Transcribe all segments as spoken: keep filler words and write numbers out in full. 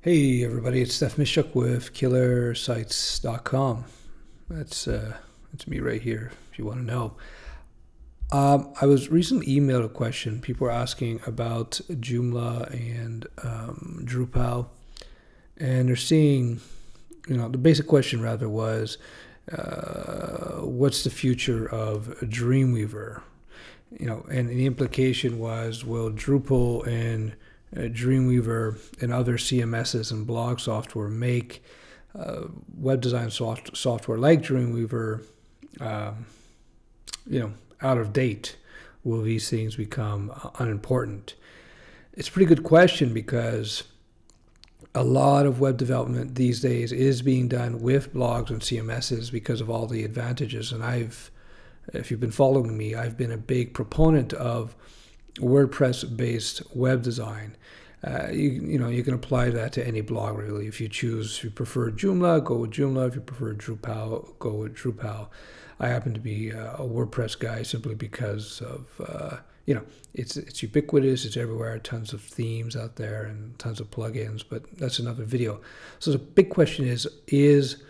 Hey everybody, it's Stefan Mischook with Killer Sites dot com. That's, uh, that's me right here, if you want to know. Um, I was recently emailed a question. People were asking about Joomla and um, Drupal. And they're seeing, you know, the basic question rather was, uh, what's the future of Dreamweaver? You know, and the implication was, will Drupal and Uh, Dreamweaver and other C M Ss and blog software make uh, web design soft software like Dreamweaver, um, you know, out of date? Will these things become uh, unimportant? It's a pretty good question because a lot of web development these days is being done with blogs and C M Ss because of all the advantages. And I've, if you've been following me, I've been a big proponent of WordPress-based web design. Uh, you, you know, you can apply that to any blog, really. If you choose, if you prefer Joomla, go with Joomla. If you prefer Drupal, go with Drupal. I happen to be uh, a WordPress guy simply because of, uh, you know, it's, it's ubiquitous, it's everywhere, tons of themes out there and tons of plugins, but that's another video. So the big question is, is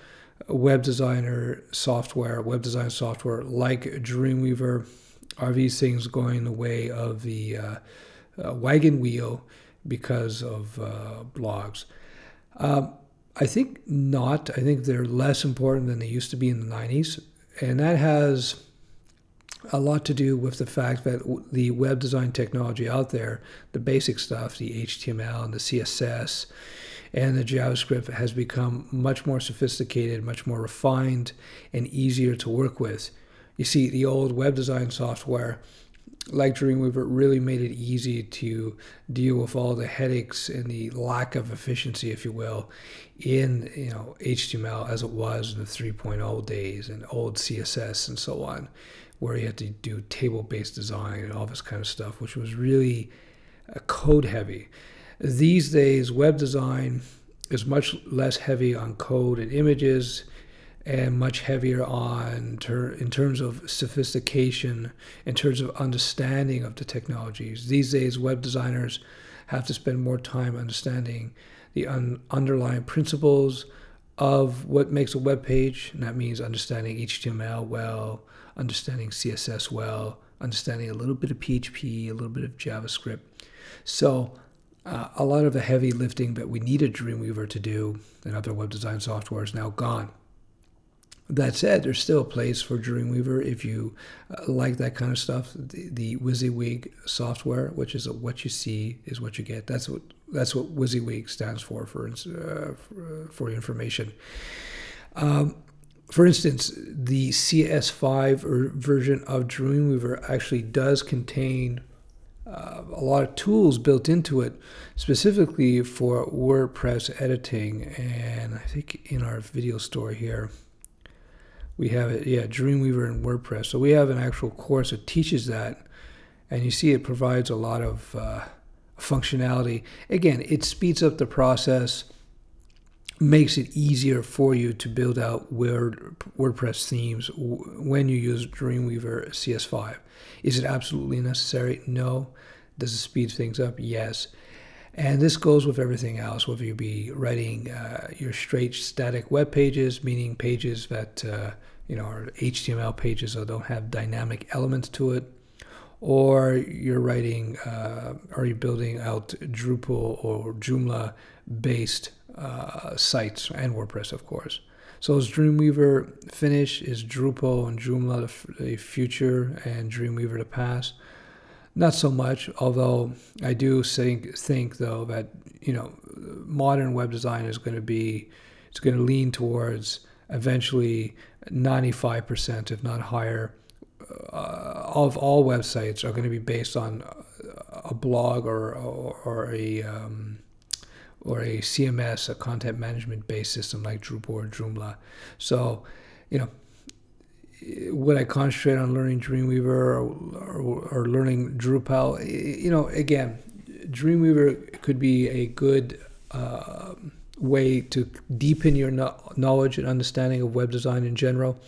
web designer software, web design software like Dreamweaver, are these things going the way of the uh, uh, wagon wheel because of uh, blogs? Um, I think not. I think they're less important than they used to be in the nineties. And that has a lot to do with the fact that the web design technology out there, the basic stuff, the H T M L and the C S S and the JavaScript, has become much more sophisticated, much more refined and easier to work with. You see, the old web design software, like Dreamweaver, really made it easy to deal with all the headaches and the lack of efficiency, if you will, in you know H T M L as it was in the three point oh days and old C S S and so on, where you had to do table-based design and all this kind of stuff, which was really code-heavy. These days, web design is much less heavy on code and images, and much heavier on ter in terms of sophistication, in terms of understanding of the technologies. These days, web designers have to spend more time understanding the un underlying principles of what makes a web page, and that means understanding H T M L well, understanding C S S well, understanding a little bit of P H P, a little bit of JavaScript. So uh, a lot of the heavy lifting that we needed Dreamweaver to do and other web design software is now gone. That said, there's still a place for Dreamweaver if you uh, like that kind of stuff. The, the WYSIWYG software, which is a, what you see is what you get. That's what that's what WYSIWYG stands for. For uh, for, for information, um, for instance, the C S five or version of Dreamweaver actually does contain Uh, a lot of tools built into it, specifically for WordPress editing. And I think in our video store here, we have it, yeah, Dreamweaver and WordPress. So we have an actual course that teaches that, and you see it provides a lot of uh, functionality. Again, it speeds up the process, makes it easier for you to build out Word, WordPress themes when you use Dreamweaver C S five. Is it absolutely necessary? No. Does it speed things up? Yes. And this goes with everything else, whether you be writing uh, your straight static web pages, meaning pages that uh, you know are H T M L pages that don't have dynamic elements to it, or you're writing, uh, or you're building out Drupal or Joomla-based uh, sites, and WordPress, of course. So is Dreamweaver finished? Is Drupal and Joomla the, the future and Dreamweaver the past? Not so much, although I do think, think though that you know modern web design is going to be it's going to lean towards eventually ninety-five percent, if not higher, uh, of all websites are going to be based on a blog or or, or a um, or a C M S, a content management based system like Drupal or Joomla. So, you know. Would I concentrate on learning Dreamweaver or, or, or learning Drupal? You know, again, Dreamweaver could be a good uh, way to deepen your knowledge and understanding of web design in general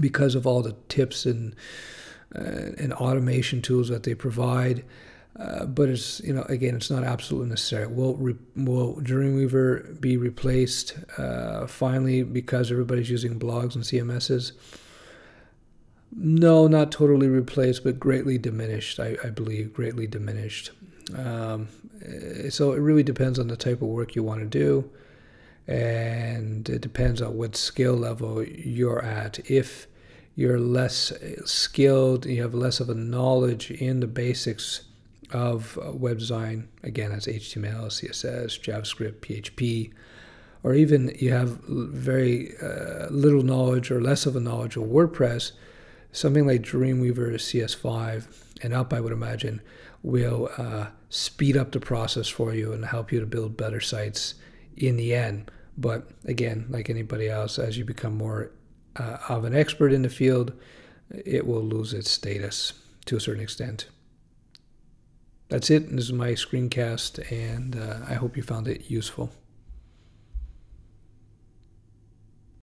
because of all the tips and, uh, and automation tools that they provide. Uh, but it's, you know, again, it's not absolutely necessary. Will, re will Dreamweaver be replaced uh, finally because everybody's using blogs and C M Ss? No, not totally replaced, but greatly diminished, I, I believe, greatly diminished. Um, so it really depends on the type of work you want to do, and it depends on what skill level you're at. If you're less skilled, you have less of a knowledge in the basics of web design, again, that's H T M L, C S S, JavaScript, P H P, or even you have very uh, little knowledge or less of a knowledge of WordPress, something like Dreamweaver C S five and up, I would imagine, will uh, speed up the process for you and help you to build better sites in the end. But again, like anybody else, as you become more uh, of an expert in the field, it will lose its status to a certain extent. That's it. This is my screencast, and uh, I hope you found it useful.